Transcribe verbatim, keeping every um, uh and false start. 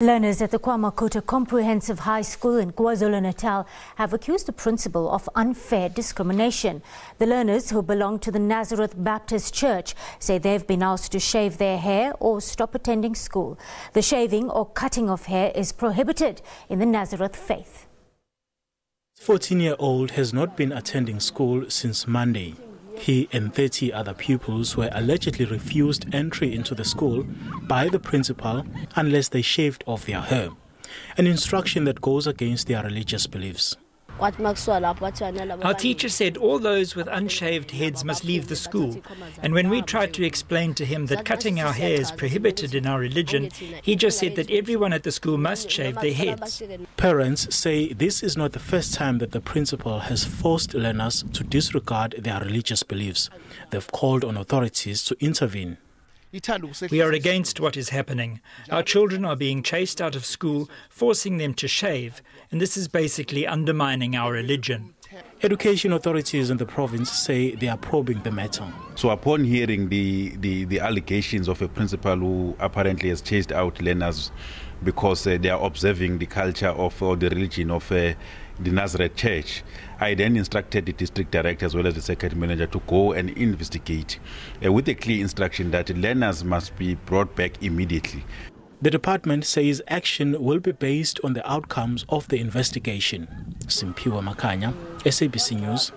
Learners at the KwaMakhutha Comprehensive High School in KwaZulu-Natal have accused the principal of unfair discrimination. The learners, who belong to the Nazareth Baptist Church, say they've been asked to shave their hair or stop attending school. The shaving or cutting of hair is prohibited in the Nazareth faith. fourteen-year-old has not been attending school since Monday. He and thirty other pupils were allegedly refused entry into the school by the principal unless they shaved off their hair, an instruction that goes against their religious beliefs. Our teacher said all those with unshaved heads must leave the school, and when we tried to explain to him that cutting our hair is prohibited in our religion, he just said that everyone at the school must shave their heads. Parents say this is not the first time that the principal has forced learners to disregard their religious beliefs. They've called on authorities to intervene. We are against what is happening. Our children are being chased out of school, forcing them to shave, and this is basically undermining our religion. Education authorities in the province say they are probing the matter. So upon hearing the, the, the allegations of a principal who apparently has chased out learners because uh, they are observing the culture of or the religion of uh, the Nazareth Church, I then instructed the district director as well as the secretary manager to go and investigate uh, with a clear instruction that learners must be brought back immediately. The department says action will be based on the outcomes of the investigation. Simpiwa Makanya, S A B C News.